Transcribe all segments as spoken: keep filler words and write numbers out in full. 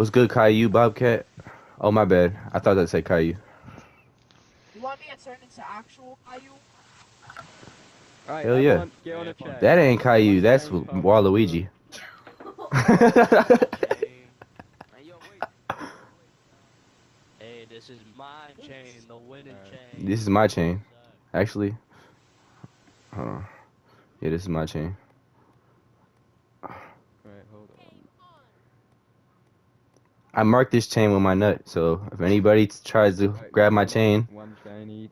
What's good, Caillou Bobcat? Oh, my bad. I thought that said Caillou. You want me to turn into actual Caillou? All right, hell yeah. Get on yeah that ain't Caillou. That's Waluigi. Hey, this is my chain, the winning chain. This is my chain. Actually, hold on. Yeah, this is my chain. I marked this chain with my nut, so if anybody tries to grab my chain, one chain each,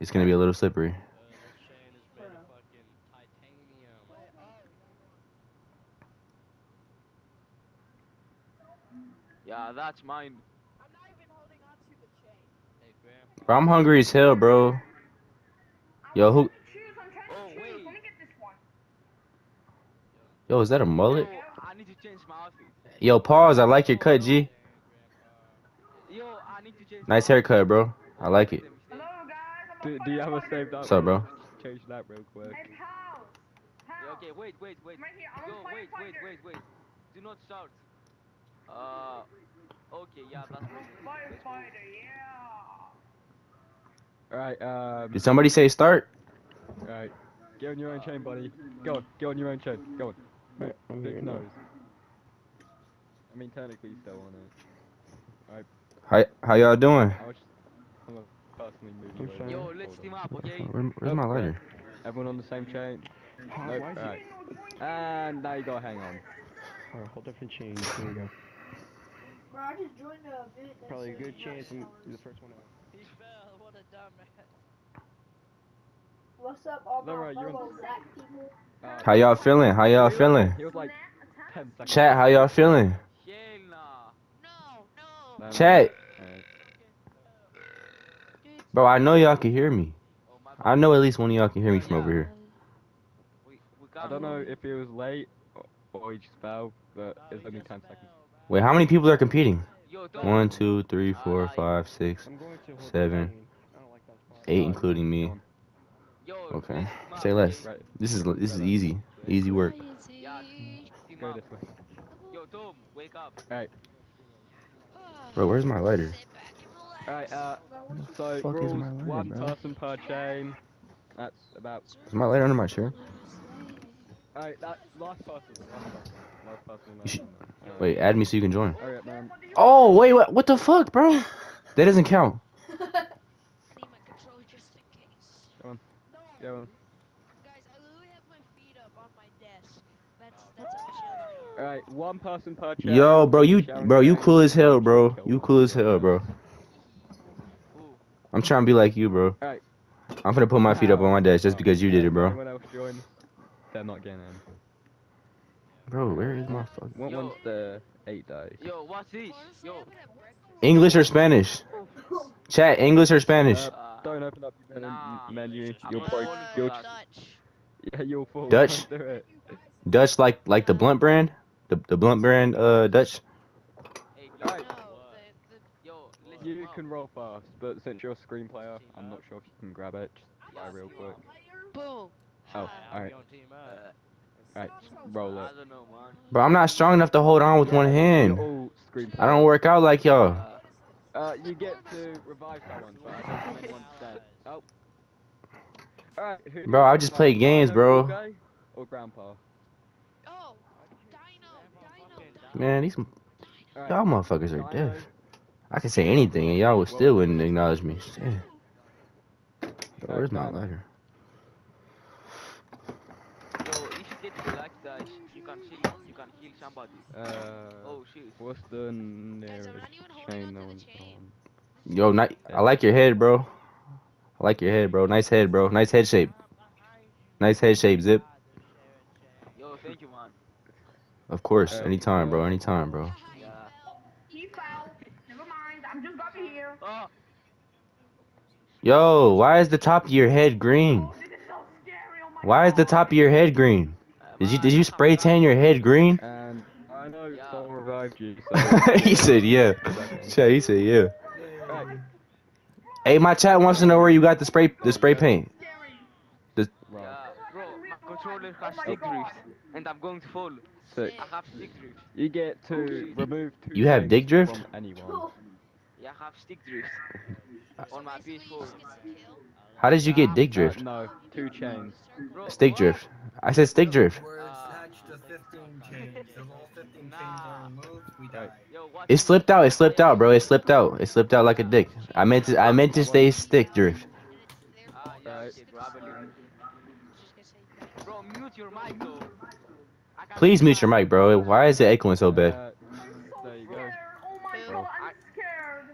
it's gonna be a little slippery. Uh, the chain is made of fucking titanium. Yeah, that's mine. I'm not even holding on to the chain. Bro, I'm hungry as hell, bro. Yo, who? Oh, wait. Yo, is that a mullet? I need to change my outfit. Yo, pause. I like your cut, G. Yo, I need to change. Nice haircut, bro. I like it. Hello, guys. Do, do you have a saved up? What's up, bro? Change that real quick. And how? How? Okay, wait, wait, wait. Right here. I'm Yo, a wait, wait, wait, wait. Do not shout. Uh, okay, yeah, that's right. Firefighter, yeah. All right. Um. Did somebody say start? All right. Get on your own chain, buddy. Go on. Get on your own chain. Go on. Right, big nose. I mean, technically, you still want it. Alright. Hi, how y'all doing? I was just, I'm personally moving away. Yo, let's team up, okay? Where, where's oh, my lighter? Everyone on the same chain? No, nope. Alright. And now you gotta hang on. Alright, whole different chain. Here we go. Bro, I just joined the event. Probably a good chance and the first one out. He fell, what a dumbass. What's up, all my fellow black people? Uh, how y'all feeling? How y'all feeling? He was like ten seconds. Chat, how y'all feeling? Chat, bro, I know y'all can hear me. I know at least one of y'all can hear me from over here. I don't know if it was late or he just fell, but it's only ten seconds. Wait, how many people are competing? One, two, three, four, five, six, seven, eight, including me. Okay, say less. This is this is easy, easy work. Go this way. Yo, Tom, wake up. All right. Bro, where's my lighter? Alright, uh, so rules, lighter, one bro? person per chain. That's about... Is my lighter under my chair? Alright, that last person. Last person. Last person right. Wait, add me so you can join. Hurry up, man. Oh, wait, what, what the fuck, bro? That doesn't count. Come on. Go on. Guys, I literally have my feet up on my desk. That's, that's Alright, one person per chain. Yo, bro, you, bro, you cool as hell, bro. You cool as hell, bro. I'm trying to be like you, bro. Alright. I'm finna put my feet up on my desk just because you did it, bro. Everyone else joined. They're not getting in. Bro, where is my fucking... What one's the eight dice? Yo, what's this? Yo. English or Spanish? Chat, English or Spanish? Uh, don't open up your nah, menu. You'll probably... You'll, yeah, you'll fall. Dutch? Dutch like, like the blunt brand? The, the blunt brand, uh, Dutch. Hey, yo, right. no, the, the, yo, you can roll fast, but since you're a screen player, I'm not sure if you can grab it. Just fly real quick. Boom. Oh, alright. Alright, roll it. But I'm not strong enough to hold on with one hand. I don't work out like y'all. Uh, uh, you get to revive someone, but I don't make one set. Oh. Alright. Bro, I just play games, bro. Or grandpa. Man, these y'all right. motherfuckers are deaf. I can say anything and y'all would still wouldn't acknowledge me. Damn. Bro, where's my lighter? So if you get black dice, you can heal. You can heal somebody. Uh, oh shit. What's the nearest chain? No one's on. Yo, not, I like your head, bro. I like your head, bro. Nice head, bro. Nice head shape. Nice head shape, Zip. Yo, thank you, man. Of course, uh, anytime, bro. Anytime, bro. Yeah. He fell. Never mind. I'm just over here. Oh. Yo, why is the top of your head green? Oh, this is so scary. Oh, why is the top of your head green? Did you did you spray tan your head green? And I know yeah. Paul revived you. So. He said yeah. Chat, he said yeah. Right. Hey, my chat wants to know where you got the spray the spray paint. The... Yeah. Bro, my controller has degrees, and I'm going to fall. six. I have stick drift. You get to remove two. You have dig drift? Anyone. Yeah, I have stick drift. On my P S four. How did you get dig drift? No, two chains. Stick drift. I said stick drift. It slipped out, it slipped out, bro, it slipped out. It slipped out like a dick. I meant to I meant to stay stick drift. Please mute your mic, bro. Why is it echoing so bad? Uh, there you go. Oh my god, I'm scared.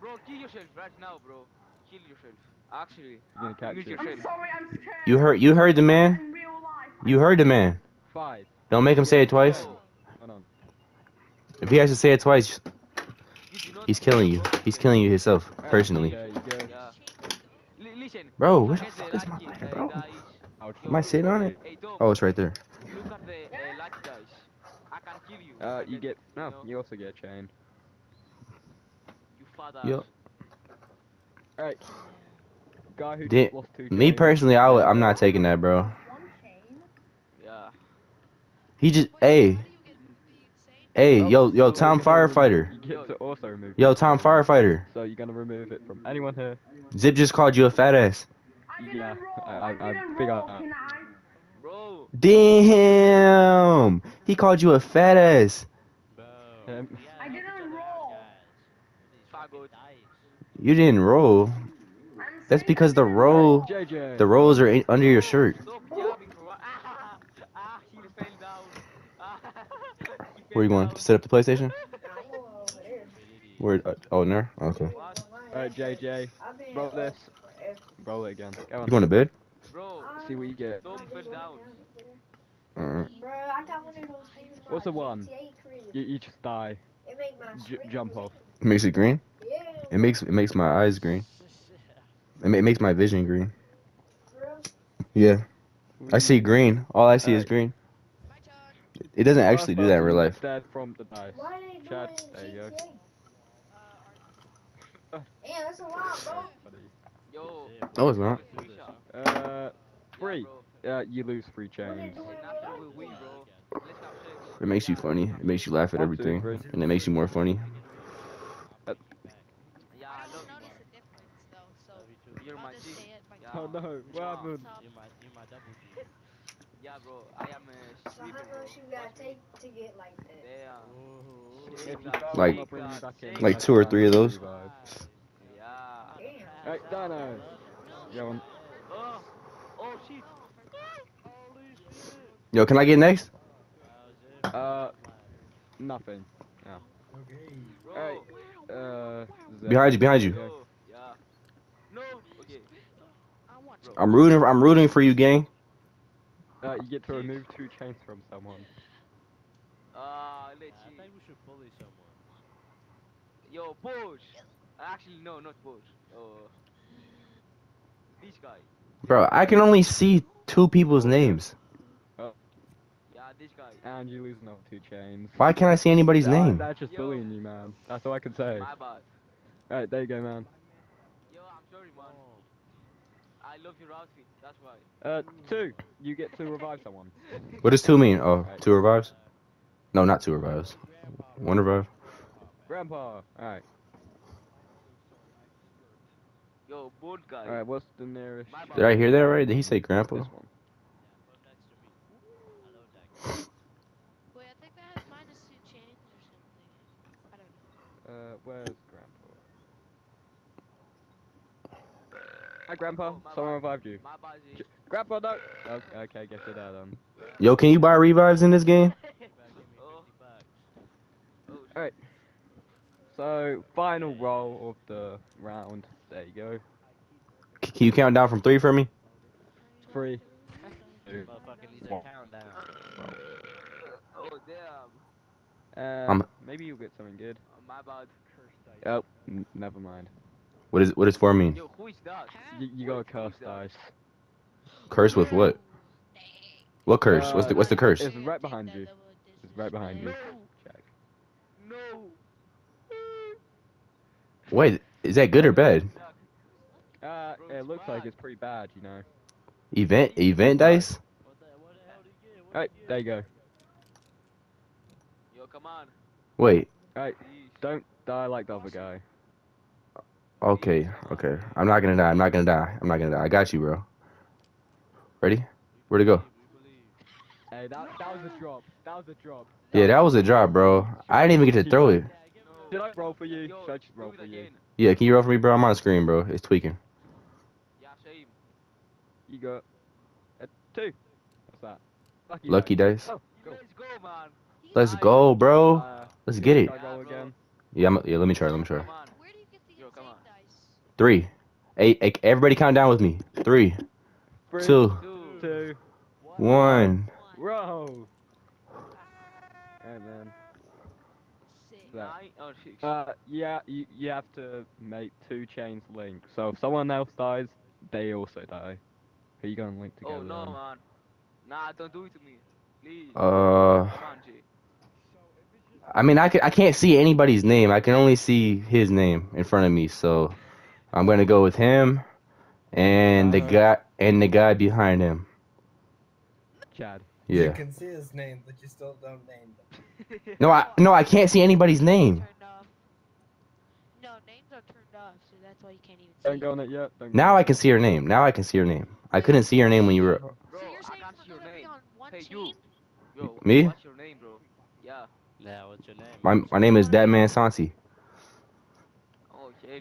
Bro, kill yourself right now, bro. Kill yourself. Actually, you're gonna mute yourself. I'm sorry, I'm scared. You heard you heard the man? You heard the man. Five. Don't make him say it twice. Hold on. If he has to say it twice, he's killing you. He's killing you himself, personally. Bro, where the fuck is my mic, bro? Am I sitting on it? Oh, it's right there. Uh, you get no. You also get a chain. Yep. All right. Guy who Did, lost two me chains. personally, I would, I'm not taking that, bro. Yeah. He just hey. Hey, yo, yo, Tom Firefighter. Yo, Tom Firefighter. So you're gonna remove it from anyone here. Zip just called you a fat ass. Yeah, I, I, I, I figured out. Damn! He called you a fat ass. Um, I didn't roll. You didn't roll. That's because the roll, the rolls are under your shirt. Where you going? To set up the PlayStation? Where? Uh, oh, no. Okay. Alright, J J. Roll this. Roll it again. Go on. You going to bed? See what you get. Alright. What's the one? You, you just die. J jump off. It makes it green? It makes it makes my eyes green. It, ma it makes my vision green. Yeah. I see green. All I see is green. It doesn't actually do that in real life. Dad from the dice. Chat, there you go. Damn, that's a lot, bro. No, it's not. Uh, free. Uh, you lose free chains. It makes you funny. It makes you laugh at everything, and it makes you more funny. Uh, oh no! What happened? Yeah, bro. I am a so how much you gotta take to get like that? Like, like two or three of those. Alright, Dino. Yo, Yo, can I get next? Uh, nothing. No. Alright. Uh, behind you, behind you. I'm rooting. I'm rooting for you, gang. Uh, you get to remove two chains from someone. Uh, let's see. I think we should bully someone. Yo, Bush! Actually, no, not Bush. Uh, this guy. Bro, I can only see two people's names. Oh. Yeah, this guy. And you lose no two chains. Why can't I see anybody's no, name? That's just Yo. bullying you, man. That's all I can say. My bad. Alright, there you go, man. Yo, I'm sorry, man. I love your outfit, that's why. Uh, two. You get to revive someone. What does two mean? Oh, right. Two revives? No, not two revives. One revive. Grandpa. Alright. Yo, board guy. Alright, what's the nearest? Did I hear that right? Did he say grandpa? This one. Wait, I think that has minus two chains or something. I don't know. Uh, where's grandpa? Hi, Grandpa. Someone revived you. Grandpa, no. Oh, okay, get to that, um. Yo, can you buy revives in this game? Alright. So, final roll of the round. There you go. Can you count down from three for me? Three. Two. One. Um, maybe you'll get something good. Oh, never mind. What is what is four mean? Yo, you, you got a curse dice. Curse with what? What curse? Uh, what's the what's the curse? It's right behind you. It's right behind you. Check. No. Wait, is that good or bad? Uh, it looks like it's pretty bad, you know. Event event dice. Alright, there you go. come on. Wait. Alright, don't die like the other guy. Okay, okay. I'm not gonna die, I'm not gonna die, I'm not gonna die. I got you, bro. Ready? Where'd it go? Hey, that, that was a drop. That was a drop. Yeah, that was a drop, bro. I didn't even get to throw it. Did I roll for you? Should I just roll for you? Yeah, can you roll for me, bro? I'm on screen, bro. It's tweaking. Yeah, same. You got a two. What's that? Lucky, Lucky dice. dice. Oh, cool. Let's go, man. Let's go, bro. Uh, Let's get it. Again? Yeah, I'm, yeah, let me try. Let me try. Where do you get these Yo, come on. Three. Eight, eight. Everybody count down with me. Three. Three two. Two. two one. Bro. Hey, man. Uh, yeah, you, you have to make two chains link. So if someone else dies, they also die. Who are you going to link together? Oh, no, then? man. Nah, don't do it to me. Please. Uh... I mean, I, can, I can't see anybody's name. I can only see his name in front of me. So I'm going to go with him and the guy and the guy behind him. Chad. Yeah. You can see his name, but you still don't name them. no, I no, I can't see anybody's name. No, names are turned off, so that's why you can't even see. Don't go on it yet. Don't now go. I can see her name. Now I can see her name. I couldn't see her name when you were. Bro, so you're saying you're gonna be on one hey, team? You. Yo, Me? What's your name, bro? Yeah. Yeah, what's your name? My my name is Deadman Santi. Oh yeah.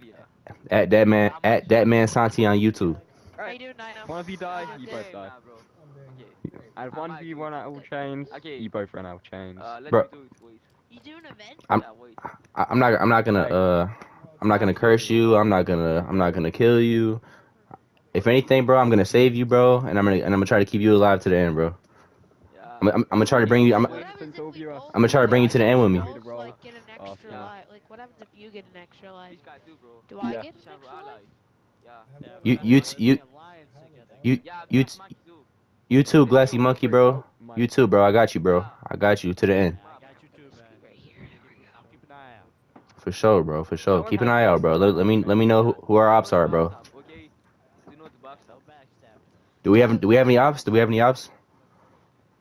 yeah. At Deadman at Deadman Santi on YouTube. Alright. One of you die, you both die. Nah, bro. And one of you run out of chains. Okay. You both run out of chains. Uh, let Bro, me do it, please. You do an event? I'm, I, I'm not. I'm not gonna. Uh, I'm not gonna curse you. I'm not gonna. I'm not gonna kill you. If anything, bro, I'm gonna save you, bro, and I'm gonna. And I'm gonna try to keep you alive to the end, bro. Yeah. I'm, I'm, I'm gonna try to bring you. I'm, I'm gonna try to bring you to the end with me. Like, get an extra life. Like, what happens if you get an extra life? Do I yeah. get an extra life? Yeah. You, you, you, you, you. You too, Glassy Monkey, bro. You too, bro. I got you, bro. I got you to the end. For sure, bro. For sure. Keep an eye out, bro. Let, let me let me know who, who our ops are, bro. Do we have do we have any ops? Do we have any ops?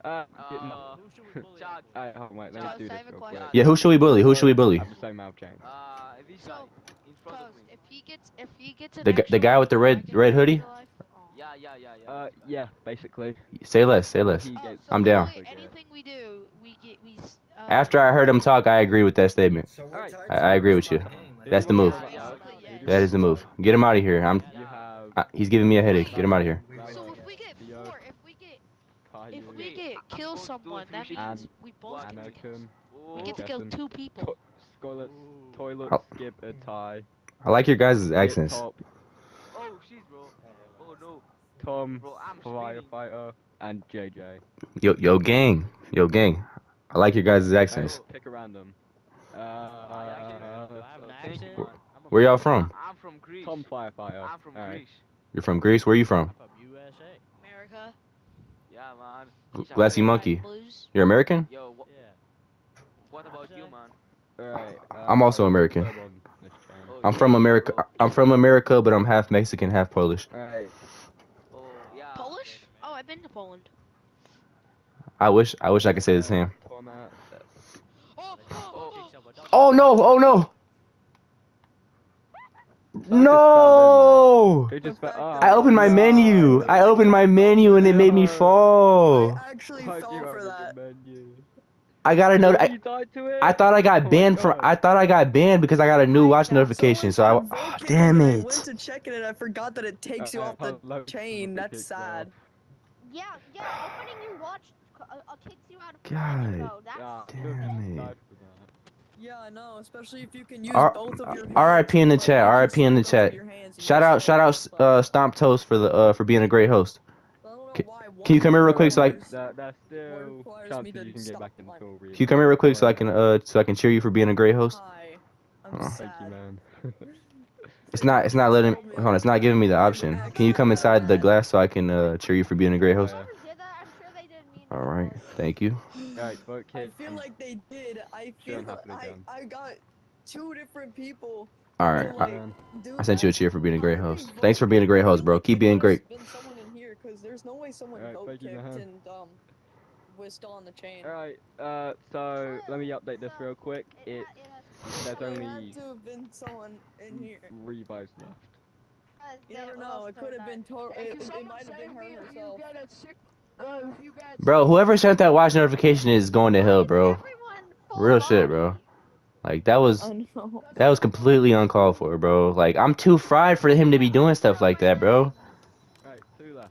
Uh, no. Yeah, who should we bully? Who should we bully? The the guy with the red red hoodie. Yeah, yeah, yeah, yeah. Uh, yeah, basically. Say less, say less. Oh, so I'm down. Anything we do, we get, we, uh, After I heard him talk, I agree with that statement. So right. I, I agree with you. That's the move. That is the move. Get him out of here. I'm. Uh, he's giving me a headache. Get him out of here. So if we get four, if we get, if we get kill someone, that means we both get to kill. We get to kill two people. Toilet, toilet, skip a tie. I like your guys' accents. Tom, Firefighter, and J J. Yo, yo, gang. Yo, gang. I like your guys' accents. Pick a random. Uh, uh, where y'all from? I'm from Greece. Tom, Firefighter. I'm from Greece. Right. You're from Greece? Where are you from? I'm from U S A. America. Yeah, man. Glassy Monkey. You're American? Yo, wh yeah. What about you, man? Right, uh, I'm also American. I'm from America. I'm from America, but I'm half Mexican, half Polish. All right. I've been to Poland. I wish I wish I could say the same. Oh, oh, oh. oh no, oh no. No! I opened my menu. I opened my menu and it made me fall. I actually fell for that. I got a note. I, I thought I got banned from. I thought I got banned because I got a new watch notification. So I. Oh, damn it. I went to check it and I forgot that it takes you off the chain. That's sad. Yeah, yeah, opening your watch uh, kicks you out of God the God damn it. Yeah, I know, especially if you can use R both of your R I P in the chat, R I P in the chat. Shout out, shout out uh, Stomp Toast for the uh, for being a great host. C can you come here real quick so I that, that still me to you can, get back in the can you come here real quick so I can uh so I can cheer you for being a great host? Hi. I'm oh. Thank you, man. It's not, it's not letting, hold on, it's not giving me the option. Can you come inside the glass so I can uh, cheer you for being a great host? All right, thank you. I feel like they did. I feel I, I got two different people. All right, I, I sent you a cheer for being a great host. Thanks for being a great host, bro. Keep being great. There's no way someone we're still on the chain. Alright, uh, so let me update this real quick. It's, there's only to have been someone in here. three vibes left. You never know, it could have been Tor- it, it might have been her herself. Bro, whoever sent that watch notification is going to hell, bro. Real shit, bro. Like, that was, oh, no. that was completely uncalled for, bro. Like, I'm too fried for him to be doing stuff like that, bro. Alright, two left.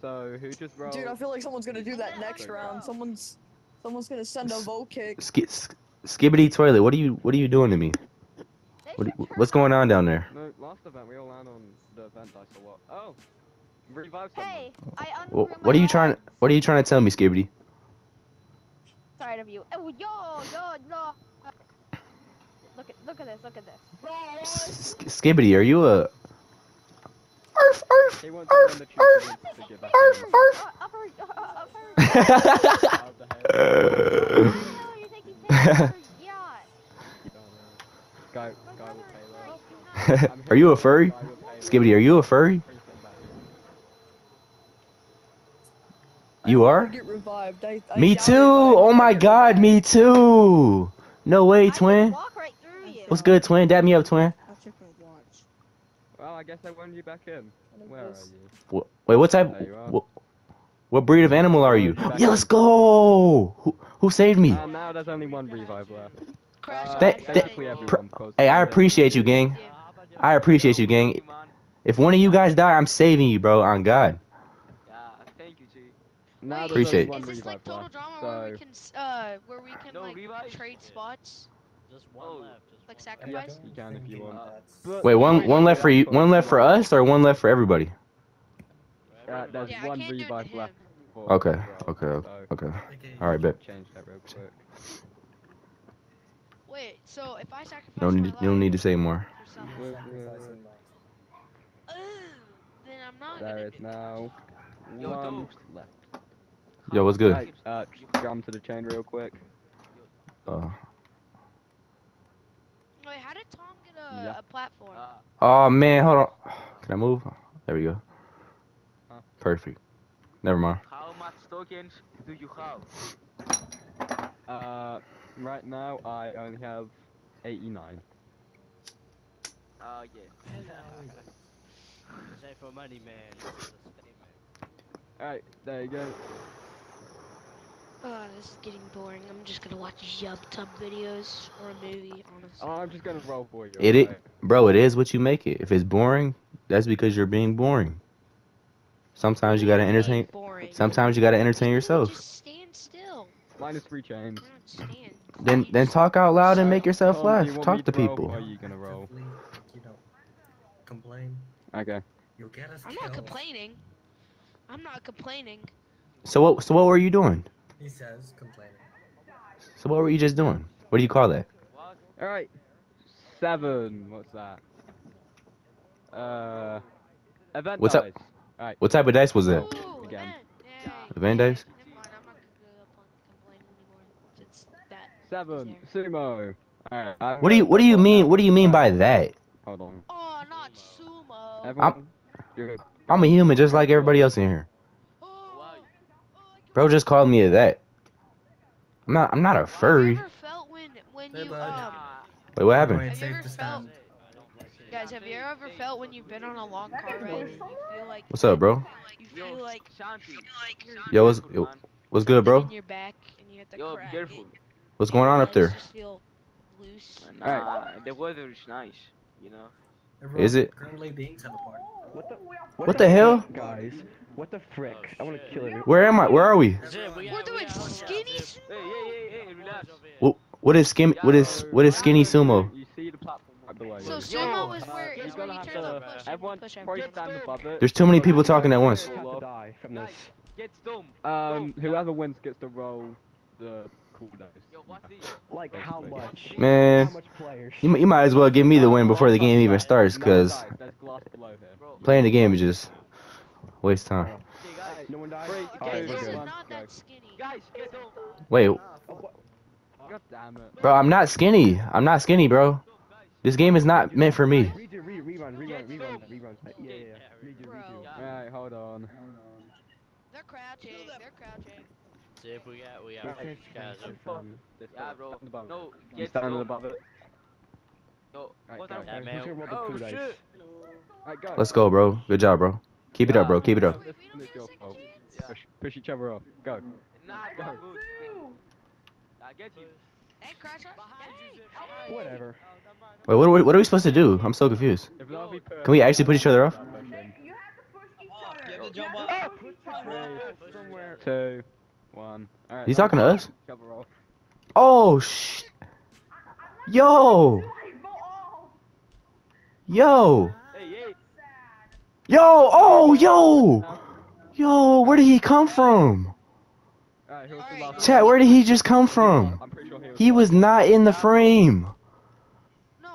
So, who just rolled? Dude, I feel like someone's gonna do that next so, round. Someone's, someone's gonna send a vote kick. Sk sk Skibidi Toilet, what are you, what are you doing to me? What, what's going on down there? No, last event, we all land on the event dice or what? Oh, revive someone. Hey, I well, what are you trying, what are you trying to tell me, Skibidi? Tired of you. Oh, yo, yo, no. Look at, look at this, look at this. Skibidi, are you a... Arf, arf, arf, arf, arf, arf. Are you a furry? Skibidi, are you a furry? You are? Me too! Oh my god, me too! No way, twin! What's good, twin? Dab me up, twin. Well, I guess I wanted you back in. Where are you? Wait, what type? What, what breed of animal are you? Yeah, let's go! Who, who saved me? Uh, now there's only one revive left. Uh, that, that, everyone, hey, I appreciate you, gang. I appreciate you, gang. If one of you guys die, I'm saving you, bro. On God. Now appreciate. Is this like Total Drama so... where we can, uh, where we can like no, trade spots? Just one left. Like sacrifice? You can if you want. Wait, one one left for you, one left for us, or one left for everybody? Uh, there's yeah, one revive left. For okay, okay, okay, okay. All right, bet. Change that real quick. Wait, so if I sacrifice don't need, my life, you don't need to say more. We're, we're, uh, then I'm not there is now one left. Yo, what's good? Right, uh, jump to the chain real quick. Uh. Wait, how did Tom get a, yeah. a platform? Uh, oh man, hold on. Can I move? There we go. Huh? Perfect. Never mind. How much tokens do you have? Uh, right now I only have eighty-nine. Oh uh, yeah. Save for money, man. All right, there you go. Oh, this is getting boring. I'm just gonna watch Yub Tub videos or a movie, honestly. Oh, I'm just gonna roll for you. It, right? it, bro, it is what you make it. If it's boring, that's because you're being boring. Sometimes you gotta entertain. Sometimes you gotta entertain yourself. Just stand still. Minus three chains. Then, then talk out loud and make yourself laugh. Talk to people. Are you gonna roll? You don't complain. Okay. You'll get us. I'm not complaining. I'm not complaining. So what? So what were you doing? He says complaining. So what were you just doing? What do you call that? All right, seven. What's that? Uh, event What's dice. Up? All right. What type of dice was that? Ooh, Again. Yeah, event yeah, dice. Never mind. I'm not gonna go up on complaining anymore. It's that. Seven. Sumo. All right. I what do you What do you mean? What do you mean by that? Hold on. Oh, not sumo. Everyone, I'm, I'm a human, just like everybody else in here. Bro just called me that. I'm not I'm not a furry. Have you ever felt when, when you, um, Wait, what happened? Have you ever felt, guys, have you ever felt when you've been on a long car ride and you feel like What's up, bro? You feel like, you feel like Yo, what's, yo, what's good, bro? In your back and you hit the crack. What's going on up there? Alright, the weather is nice, you know. Is it? What the, what what the, the hell? Guys, what the frick? Oh, I want to kill everyone. Where am I? Where are we? We're doing skinny sumo. What is skinny? What is what is skinny sumo? So sumo is where is when you turn the push and push everything. There's too many people talking at once. Um, whoever wins gets to roll the cool dice. Like how much? Man, you you might as well give me the win before the game even starts, cause playing the game is just waste time. No one dies. Okay, this is not that skinny. Guys, wait. Bro, I'm not skinny. I'm not skinny, bro. This game is not meant for me. Redo, rerun, rerun, rerun, rerun. Yeah, yeah, yeah. Redo, redo. Alright, hold on. They're crouching. They're crouching. See if we got, we got guys up. Yeah, bro. No, get down on the bottom. No, what's up, man? Oh, shit. Let's go, bro. Good job, bro. Keep it up, bro. Keep it up. Push each other up. Go. Nah, I get you. Hey, Crash, hey. Whatever. Wait, what are, we, what are we supposed to do? I'm so confused. Can we actually put each other off? You have to push each other. Three, two, one. All right, he's talking to us? Oh, sh. Yo! Yo! Yo! Oh, yo! Yo, where did he come from? Chat, where did he just come from? He was not in the frame.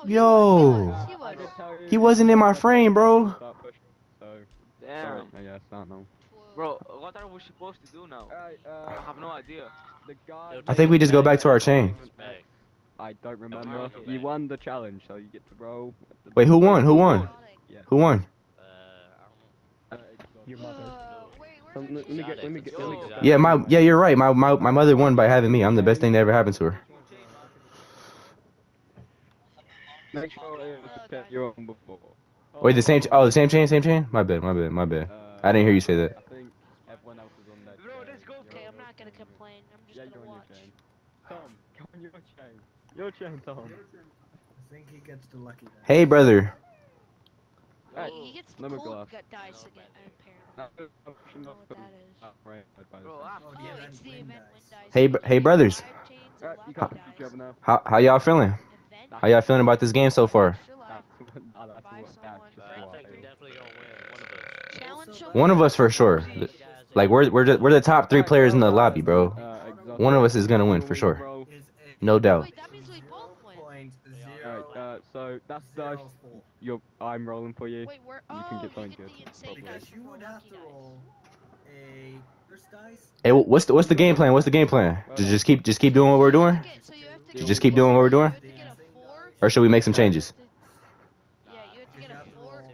Yo, he wasn't in my frame, bro. Damn. Bro, what are we supposed to do now? I have no idea. I think we just go back to our chain. I don't remember. You won the challenge, so you get to roll. Wait, who won? Who won? Who won? Your mother. Let me get, let me get, let me get. Yeah, my yeah, you're right. My, my my mother won by having me. I'm the best thing that ever happened to her. Make sure you're on before. Wait, the same oh the same chain, same chain? My bad, my bad, my bad. I didn't hear you say that. Okay, I'm not gonna complain. I'm just yeah, gonna watch. Tom, come on your chain. Your chain, Tom. I think he gets the lucky. Hey, brother. Right. He gets the cold gut dice again, apparently. I don't know what that is. Oh, right. Oh, it's the event win dice. Hey, hey brothers. How, how y'all feeling? How y'all feeling about this game so far? One of us for sure. Like, we're, we're, just, we're the top three players in the lobby, bro. One of us is going to win for sure. No doubt. Uh, so that's dice. You're, I'm rolling for you. Wait, we're, oh, you can get something good. Dice, you would have to roll a first dice. Hey, what's the what's the game plan? What's the game plan? Just, just keep just keep doing what we're doing. So you have to just, just keep doing what we're doing. Or should we make some changes? Yeah, you have to get a four.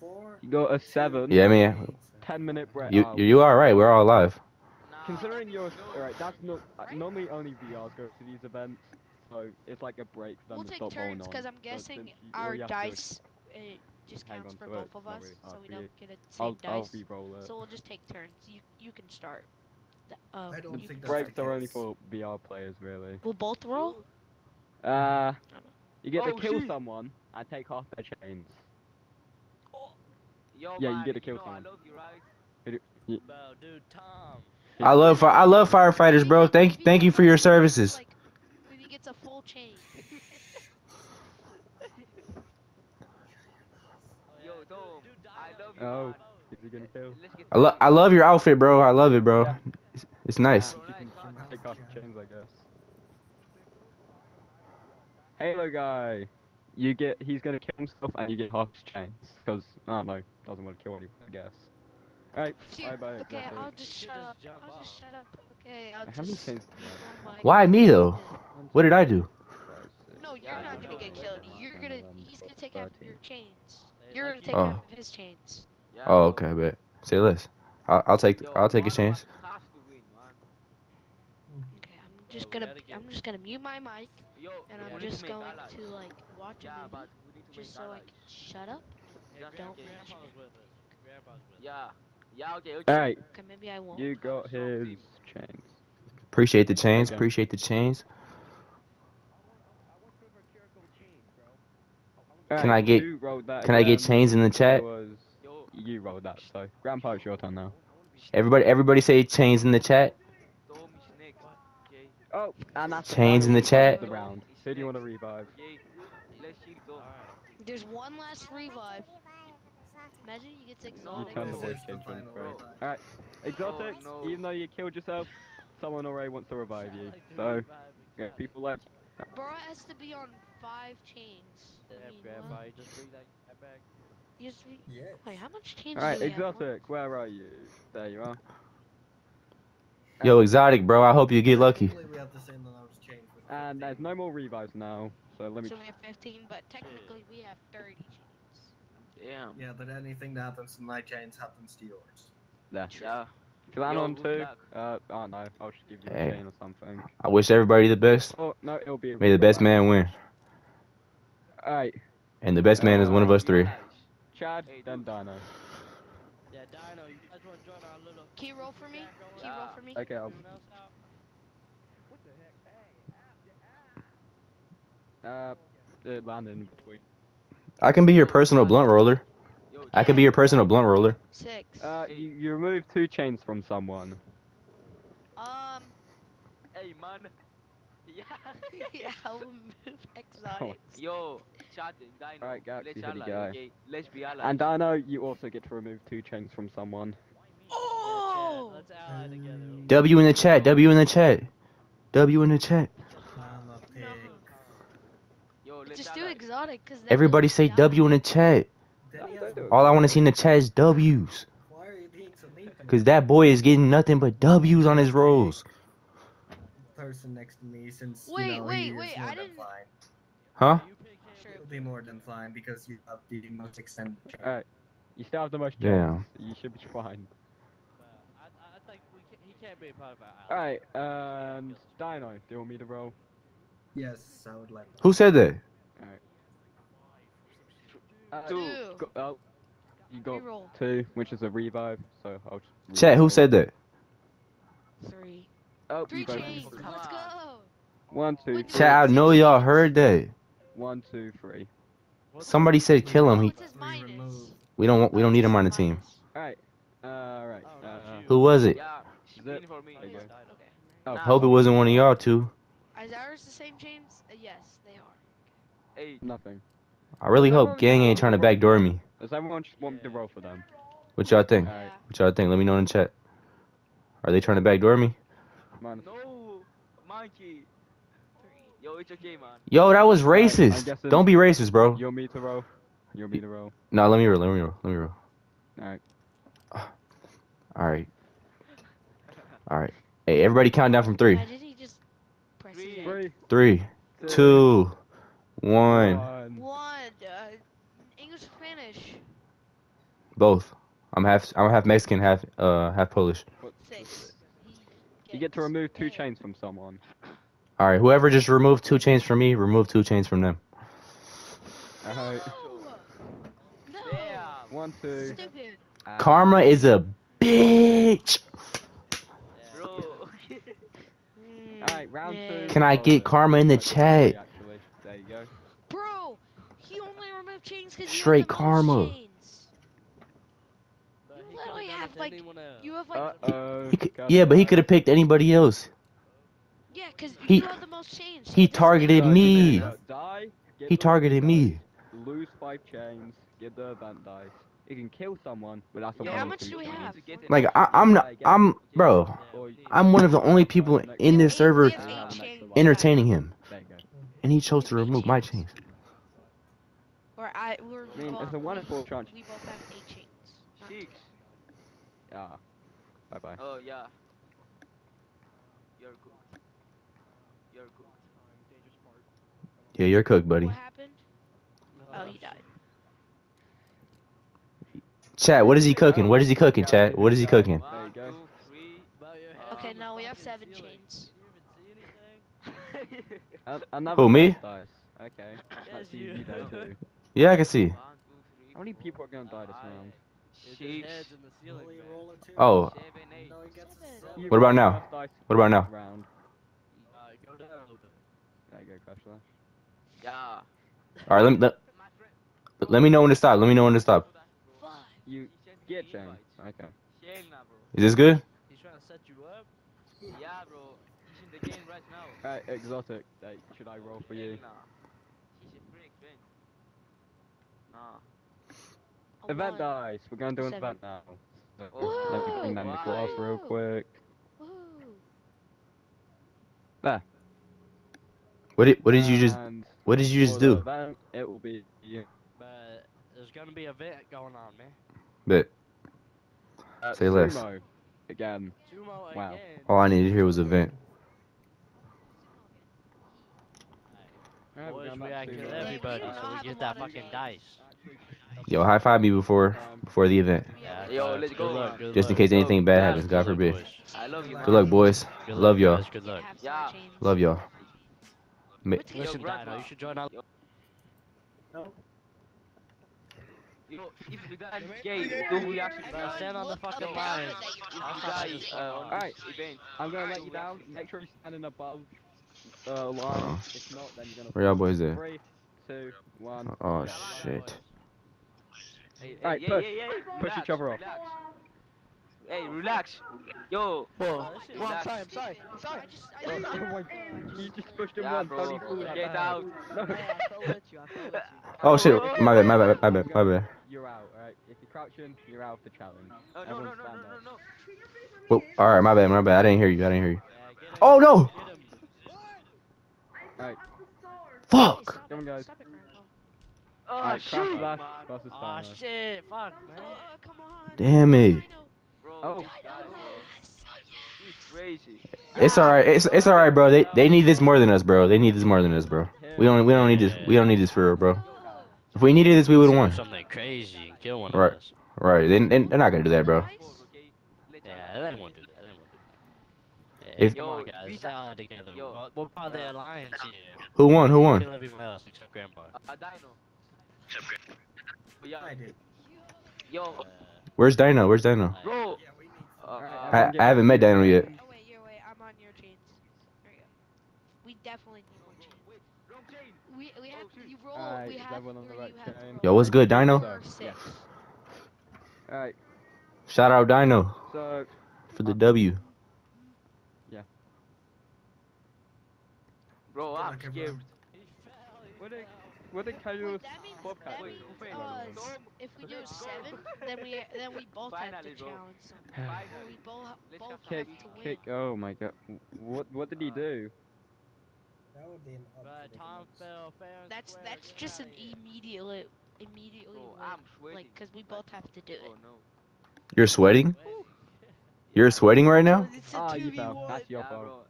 four you got a seven. Yeah, I mean, ten minute break. You you are right. We're all alive. Considering you're alright, that's not normally only V Rs go to these events. So it's like a break. We'll take turns because I'm guessing our dice it just counts for both of us, so we don't get a same dice. So we'll just take turns. You you can start. Um, I don't think breaks are only for V R players, really. We'll both roll. Uh, you get to kill someone and take half their chains. Yeah, you get to kill someone. I love I love firefighters, bro. Thank thank you for your services. It's a full chain. Yo, Dom, I love you. Oh, is he gonna fail? I love, I love your outfit, bro. I love it, bro. Yeah. It's, it's nice. You can take off your chains, I guess. Halo guy, you get. He's gonna kill himself, and you get half his chains, cause I don't know, doesn't want to kill anyone, I guess. All right, bye bye. Okay, I'll just shut up. I'll just shut up. Okay, I'll just. Why me though? What did I do? No, you're not gonna get killed. You're gonna. He's gonna take half of your chains. You're gonna take oh. half of his chains. Oh, okay, bet. Say less. I'll, I'll take. I'll take his chains. Okay, I'm just gonna. I'm just gonna mute my mic, and I'm just going to like watch a movie, just so I can shut up. Don't mention it. Yeah. Yeah. Okay. Okay. All right. Okay, maybe I won't. You got his chains. Appreciate the chains. Appreciate the chains. Can I get can I get chains in the chat? You rolled that, so Grandpa, it's your turn now. Everybody, everybody, say chains in the chat. Oh, chains in the chat. Who do you want to revive? There's one last revive. Imagine you get exotic. All right, exotic. Even though you killed yourself, someone already wants to revive you. So, yeah, people like. Bro has to be on five chains. Wait, how much change? Alright, exotic, where are you? There you are. Yo, exotic, bro, I hope you get lucky. And there's no more revives now, so let me. So we have fifteen, but technically we have thirty chains. Damn. Yeah, but anything that happens to my chains happens to yours. That's yeah. Can I on too? Uh, oh no, I'll just give you hey. a chain or something. I wish everybody the best. Oh, no, it'll be May the best man win. Alright. And the best man uh, is one of us three. Chad, then Dino. Yeah, Dino, you guys want to join our little... Key roll for me? Key roll for me? Okay, I'll... Uh, the line in between. I can be your personal blunt roller. I can be your personal blunt roller. Six. Uh, you, you remove two chains from someone. Um. Hey, man. Yeah. Yeah, I'll remove exotics. Yo, Chadin, Dino. Alright, Gaxi, here we go. Let's be allies. And Dino, you also get to remove two chains from someone. Oh! Let's ally together. W in the chat, W in the chat. W in the chat. Just do exotic, cause everybody say W in the chat. All I want to see in the chat is W's. Why are you being so mean? Cause that boy is getting nothing but W's on his rolls. Person next to me since wait, you know, wait, wait, I didn't. Fine. Huh? It'll be more than fine because you have the most extended. Alright, you still have the most. Yeah. You should be fine. I, I think we can, he can't be a part of our ally. Alright, um, Dino, do you want me to roll? Yes, I would like. Who said that? Uh, two. Got, oh, you got two, which is a revive, so I'll just... Chat, who said that? Three. Oh, three chains, let's go! One, two, three. Chat, I know y'all heard that. One, two, three. Somebody said kill him. He... We don't want, we don't need him on the team. Alright, uh, alright. Uh, who was it? it? Oh, I hope it wasn't one of y'all two. Is ours the same chains? Uh, yes, they are. Eight. Nothing. I really hope gang ain't trying to backdoor me. Does everyone want me to roll for them? What y'all think? Right. What y'all think? Let me know in the chat. Are they trying to backdoor me? No, monkey. Yo, it's okay, man. Yo, that was racist. Right, don't be racist, bro. You'll me to roll. You'll me to roll. Nah, let me roll. Let me roll. Let me roll. All right. All right. All right. Hey, everybody, count down from three. Why did he just press three, three, three, two, two one. one. Both. I'm half. I'm half Mexican, half uh, half Polish. Six. You get to remove two chains from someone. All right. Whoever just removed two chains from me, remove two chains from them. No! All right. No. One, two. Stupid. Karma is a bitch. Yeah. All right, round two. Can I get karma in the chat? Actually, there you go. Bro, he only removed chains because he straight karma. Like, you have like... Uh -oh. Yeah, but he could have picked anybody else. Yeah, cause he, you have the most chains. He targeted me. Die, he targeted me. Lose five chains, get the event dice. You can kill someone without someone. Yeah, how much do we have? Like I, I'm not, I'm, bro. I'm one of the only people in this server entertaining him, and he chose to remove my chains. Or I, we're I mean, both, it's a wonderful chance. We both have eight chains. Yeah. Bye bye. Oh yeah. You're cooked. You're cooked. Yeah, you're cooked, buddy. What happened? Oh, he died. Chat, what is he cooking? What is he cooking, chat? What is he cooking? There you go. Okay, now we have seven chains. Who, me? Okay. Yes, you. Yeah, I can see. How many people are gonna die this round? Sheesh. Oh. What about now? What about now? Alright, let me let, let me know when to stop. Let me know when to stop. You get them. Okay. Is this good? He's trying to set you up. Yeah, bro. He's in the game right now. Alright, exotic. Should I roll for you? Nah. Event dice. We're going to do an event now. Whoa, let me bring down the glass real quick. Whoa. There. What did What did you just and What did you just do? Event, it will be you. But there's going to be a vet going on, man. Bit. Uh, Say less. Sumo again. Sumo wow. Again. All I needed to hear was a vent. Right, boys, we, we, we get everybody, so we get that fucking dice. Yo, high five me before before the event. Yeah, yo, let's go. Good luck, good Just in case luck. anything bad happens, yeah, God forbid. I love you, good luck, boys. Good love y'all. Yeah. Love y'all. Listen, Dino, you should join our. No. You know, if the guy is gay, do we actually stand on the fucking line? Alright, I'm gonna let you down. Make sure you're standing above the line. If not, then you're gonna. Where y'all boys at? Three, two, one. Oh shit. Hey, Alright, yeah, push, yeah, yeah, yeah. push relax, each other off. Relax. Hey, relax. Yo. Bro, oh, I'm sorry, I'm sorry, I'm sorry. I just, I just, oh, I you just pushed him yeah, once. Bro. Bro. Get out. Oh shit, my bad, my bad, my bad, my bad. You're out, alright. If you're crouching, you're out of the challenge. Oh, no, no, no, no, no, no. Well, alright, my bad, my bad. I didn't hear you, I didn't hear you. Yeah, oh no! Alright. Fuck! Come on, guys. Oh, right, shoot! Last, oh, time, shit! Fuck, man. Oh, come on. Damn it. Oh. It's alright. It's it's alright, bro. They they need this more than us, bro. They need this more than us, bro. We don't we don't need this. We don't need this for real, bro. If we needed this, we would have won. Something crazy and kill one of us. Right, right. They, they they're not gonna do that, bro. Yeah, they won't do that. If, Yo, on, guys. Uh, together. Yo. We're part of the alliance here. Who won? Who won? Else except Grandpa. Uh, Dino. Yeah, I did. Yo. Uh, Where's Dino? Where's Dino? Bro. Uh, I, I haven't met Dino yet. Oh wait, you're wait. I'm on your chains. There you go. We definitely need more chains. Wait, wrong chain. We we have to you roll. Right, we have on the right you have roll. Yo, what's good, Dino? Yeah. All right. Shout out Dino. So, for the W. Yeah. Bro, I'm scared. What a What did Caillou pop that means, that means uh, if we do seven, then we then we both have to challenge something. We both, both kick, have to win. Kick! Oh my God! What what did he do? That's that's just an immediate immediately win, like because we both have to do it. You're sweating? You're sweating right now? Ah, you fell. That's your fault.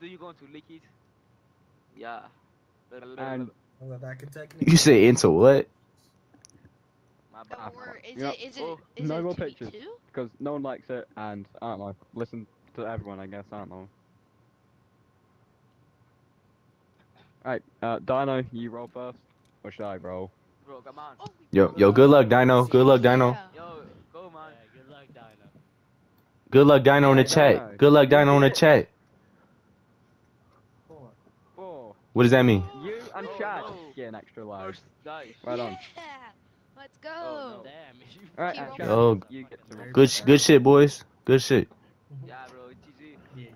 Do you want to lick it? Yeah. And you say into what? Or is it, is it, oh, is no it more pictures, because no one likes it, and I don't know. Listen to everyone, I guess. I don't know. Alright, uh, Dino, you roll first, or should I roll? Bro, come on. Yo, yo, good luck, Dino. Good luck, Dino. Yo, go, man. Yeah, good luck, Dino. Good luck, Dino, in the chat. Good luck, Dino, in the chat. Four. Four. What does that mean? I'm Chad. Oh, no. Yeah, an extra life. Nice. Right on. Yeah. Let's go. Oh, no. Damn. All right, Chad. Oh, good, sh good shit, boys. Good shit. Yeah, bro. G G. Yeah.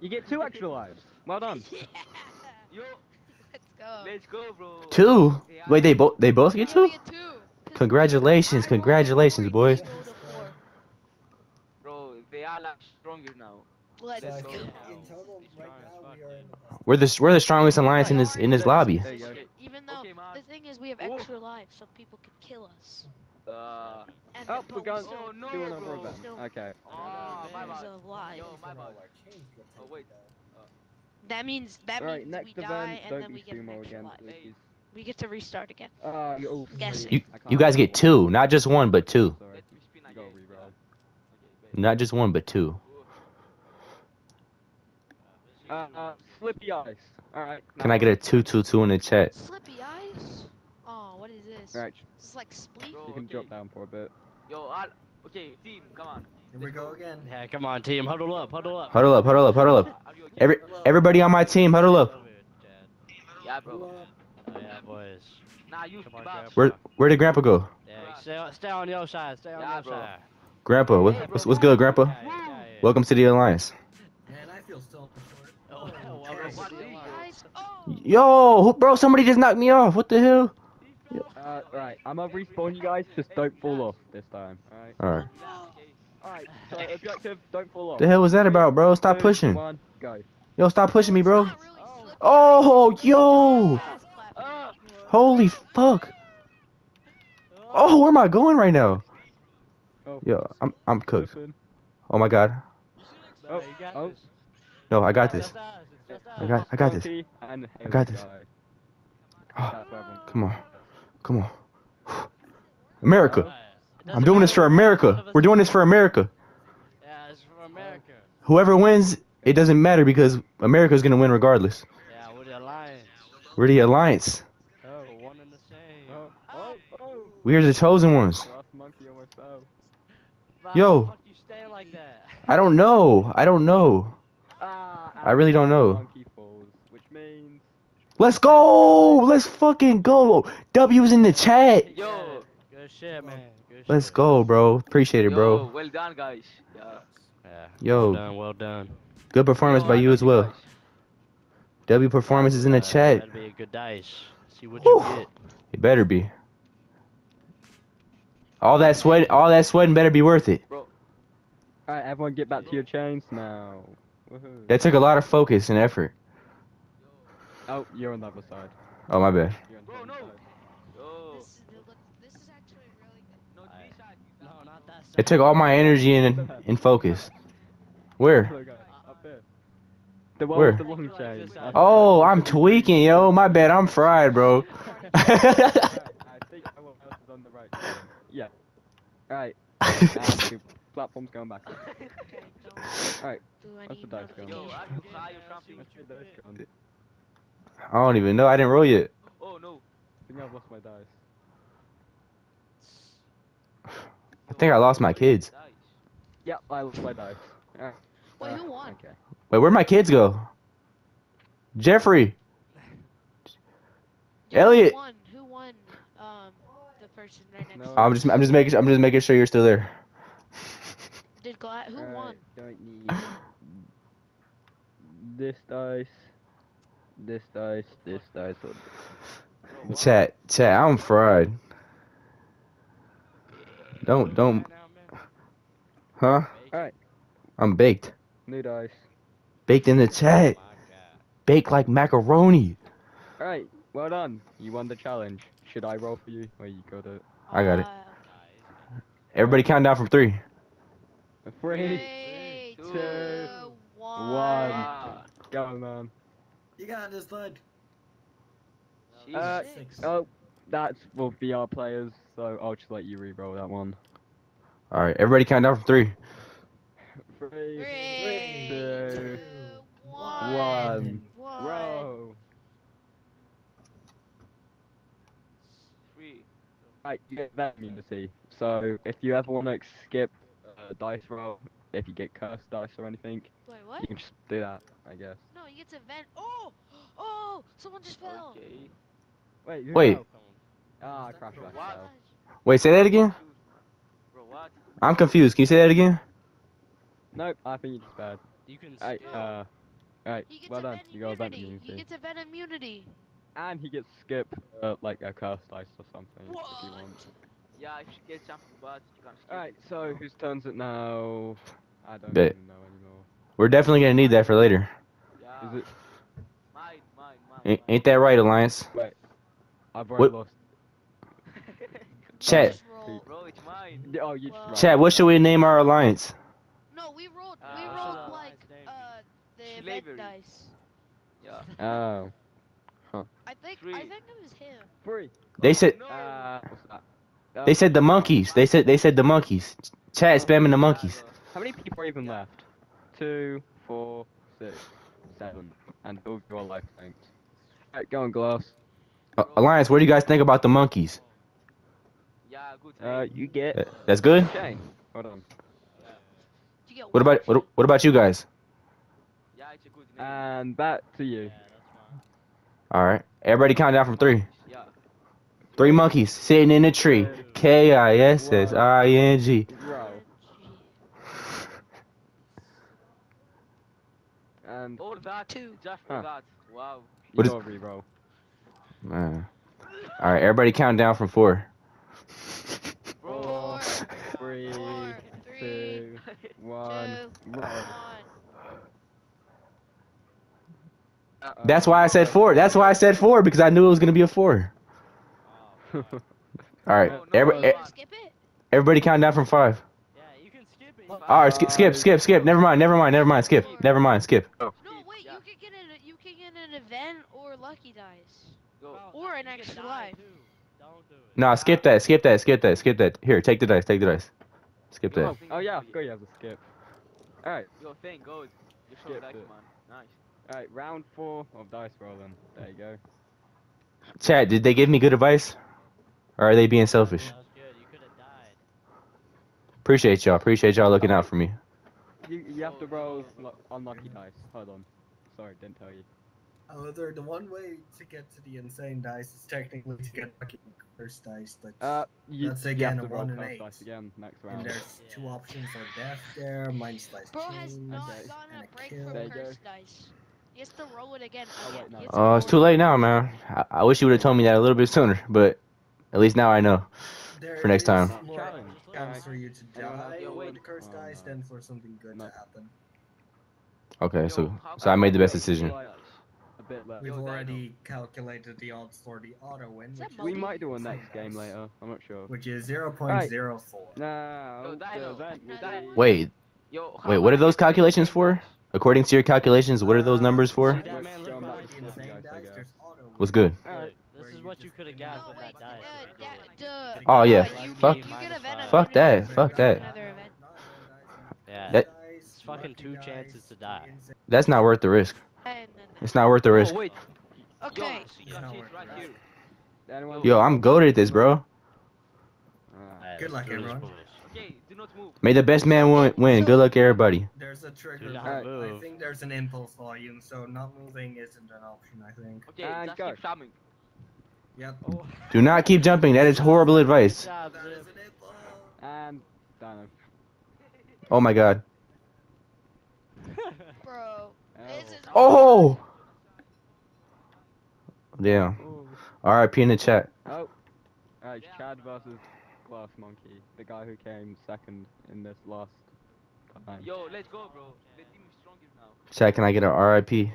You get two extra lives. Well done. Yeah. Yo. Let's go. Let's go, bro. Two? Wait, they both they both get two? Get two. Congratulations, congratulations, boys. Bro, they are like stronger now. Let's go. We're the we're the strongest alliance in this in this lobby. Even though the thing is, we have extra lives, so people could kill us. Uh. Oh, we got oh, no, two on bro. Okay. Oh, my bad. Yo, my bad. Oh wait. Uh, that means that right, means we die and then we get an extra life. We get to restart again. Uh, you, you, you guys get two, not just one, but two. Not just one, but two. Uh, uh, Slippy Ice. Alright. No. Can I get a two two two in the chat? Slippy Ice? Oh, what is this? Alright. Is this like split? You can okay. drop down for a bit. Yo, I'll... okay, team, come on. Here we go again. Yeah, come on, team. Huddle up, huddle up. Huddle up, huddle up, huddle up. Okay? Every, everybody on my team, huddle up. Yeah, bro. Oh, yeah, boys. Nah, you come on, Where, where did Grandpa go? Yeah, stay, stay on your side, stay on yeah, your bro. side. Grandpa, what, hey, what's, what's good, Grandpa? Yeah, yeah, yeah. Welcome to the Alliance. Yo, bro, somebody just knocked me off. What the hell? Uh, right, I'm gonna respawn you guys. Just don't fall off this time. All right. All right. All right. So objective, don't fall off. The hell was that about, bro? Stop Two, pushing. One, go. Yo, stop pushing me, bro. Oh, yo. Holy fuck. Oh, where am I going right now? Yo, I'm I'm cooked. Oh my God. Oh. Oh. No, I got this. I got, I got this. I got this. Oh, come on, come on. America. I'm doing this for America. We're doing this for America. Yeah, it's for America. Whoever wins, it doesn't matter because America's gonna win regardless. Yeah, we're the alliance. We're the alliance. Oh, one and the same. Oh, oh, oh. We're the chosen ones. Yo. I don't know. I don't know. I really don't know. Let's go! Let's fucking go! W's in the chat! Yo! Good shit, man. Good shit. Let's go, bro. Appreciate it, bro. Yo, well done, guys. Yeah. Yeah. Yo. Well done, well done. Good performance Yo, by you as well. Dice. W performance is in the uh, chat. That'd be a good dice. See what Whew. you get. It better be. All that sweat, all that sweating better be worth it. Bro. All right, everyone get back to your chains now. Woohoo. That took a lot of focus and effort. Oh, you're on the other side. Oh, my bad. Bro, no. Oh. This is, this is actually really good. No, this side. No, not that side. It took all my energy and, and focus. Where? The one Where? With the long chain. Oh, I'm tweaking, yo. My bad. I'm fried, bro. I think I want us on the right. Yeah. All right. Platform's going back. All right. What's the dice going? I don't even know. I didn't roll yet. Oh no! I think I've lost my dice. I think I lost my kids. Yep, I lost my dice. Uh, Wait, who won? Okay. Wait, where'd my kids go? Jeffrey. Yeah, Elliot. Who won? Who won? Um, the person right next. No. To I'm just, I'm just making, I'm just making sure you're still there. Did Gla who right, won? Don't need this dice. This dice, this dice. Chat, chat, I'm fried. Don't, don't. Huh? Alright. I'm baked. New dice. Baked in the chat. Baked like macaroni. Alright, well done. You won the challenge. Should I roll for you? Or you got it? I got it. Everybody count down from three. Three, three two, two, one. one. Go, man. You got this, bud. Uh, oh, that will be our players, so I'll just let you re-roll that one. Alright, everybody count down from three. Three, three two, two, one. one. one. Roll. Three. Right, you get that immunity. So, if you ever want to skip a dice roll, if you get cursed dice or anything, Wait, what? you can just do that, I guess. No, you get to vent. Oh! Oh! Someone just fell! Okay. Wait, who Wait. Ah, oh, crash back. What? Wait, say that again? Bro, what? I'm confused. Can you say that again? Nope, I think you just bad. You can All right, uh, Alright, well done. You got vent immunity. He gets a vent immunity. And he gets skip, uh, like a cursed dice or something. What? If you want. Yeah, if you get something bad, you can't skip. Alright, so whose turns it now? I don't Bet. even know anymore. We're definitely gonna need that for later. Yeah. Is it? Mine, mine, mine, ain't that right, Alliance? Wait, I've already lost. Chat. Bro, it's mine. Oh, you well, Chat, what should we name our alliance? No, we rolled. We uh, rolled like uh, the red dice. Yeah. Oh. Huh. I think. Three. I think it was him. Three. They said. Uh, they said the monkeys. They said. They said the monkeys. Chat spamming the monkeys. How many people are even left? Two, four, six, seven, and all your life things. Alright, go on, Glass. Uh, Alliance, what do you guys think about the monkeys? Yeah, good. Uh, you get. That's good. Okay. Hold on. Yeah. What about what, what about you guys? Yeah, it's a good name. And back to you. Yeah, alright, everybody count down from three. Yeah. Three monkeys sitting in a tree. K I S S I N G. And all that too. Just huh. that. Wow. What is re-roll? Nah. All right, everybody count down from four. Four, three, four, three two, one. Two, one. Uh-oh. That's why I said four. That's why I said four because I knew it was gonna be a four. All right, no, no, every, no, everybody count down from five. All right, skip, skip, skip, skip. Never mind, never mind, never mind. Skip, never mind, skip. No, wait. You can get an, you can get an event or lucky dice, or an extra life. Nah, skip that, skip that, skip that, skip that. Here, take the dice, take the dice. Skip that. Oh, yeah, go, you have to skip. Alright. Your thing goes. You show that, come on. Nice. Alright, round four of dice rolling. There you go. Chat, did they give me good advice? Or are they being selfish? That was good. You could have died. Appreciate y'all, appreciate y'all looking out for me. You, you have to roll unlucky dice. Hold on. Sorry, didn't tell you. However, the one way to get to the insane dice is technically to get lucky first dice, but uh, you, that's again you have to a roll one and eight. Dice again, next round. And there's yeah. two options for death there, minus dice. Bro has not gone on a break from cursed dice. He has to roll it again. Oh, wait, no. uh, it's too late now, man. I, I wish you would have told me that a little bit sooner, but at least now I know there for next time. Times for you to die oh, with the cursed oh, dice no. than for something good no. to happen. Okay, so so I made the best decision. We've already calculated the odds for the auto win. We might do a next game later. I'm not sure. Which is zero point zero four. No. Wait. Wait. What are those calculations for? According to your calculations, what are those numbers for? What's good? This is what you could have got with that dice. Oh yeah. Fuck. Fuck that. Fuck that. Yeah. It's fucking two chances to die. That's not worth the risk. It's not worth the risk. Oh, wait. Okay. Yo, I'm goated at this, bro. Good luck, everyone. May the best man win. Good luck, everybody. There's a trigger. I think there's an impulse volume, so not moving isn't an option, I think. Okay, go. Yep. Do not keep jumping. That is horrible advice. Oh my god. Bro. Oh! Damn. R I P in the chat. Oh. Alright, Chad versus Glass Monkey, the guy who came second in this last time. Yo, let's go, bro. The team is stronger now. Chat, can I get an R I P?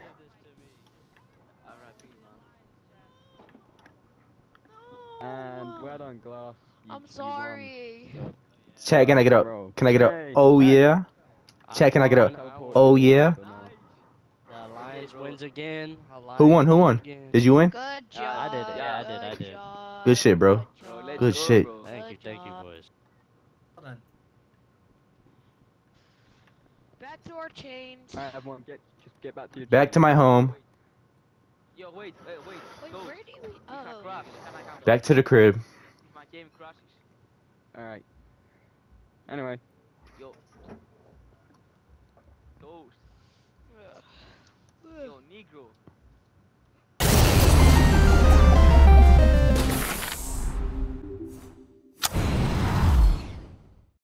R I P, man. And well done, Glass. I'm sorry. Chat, can I get a? Can I get a? Oh yeah. Chat, can I get a? Oh yeah. Wins again. Who won? Who won? Again. Did you win? Good job. Uh, I did it. Yeah, I did. I did. Good shit, bro. Good, Good shit. Bro. Thank you. Thank you, boys. Hold on. Back to our chains. Alright, everyone, get just get back to your. Back chain. to my home. Yo, wait, wait, wait. Wait, where do we? Oh. Back to the crib. My game crashes. All right. Anyway. Yo. Yo, Negro.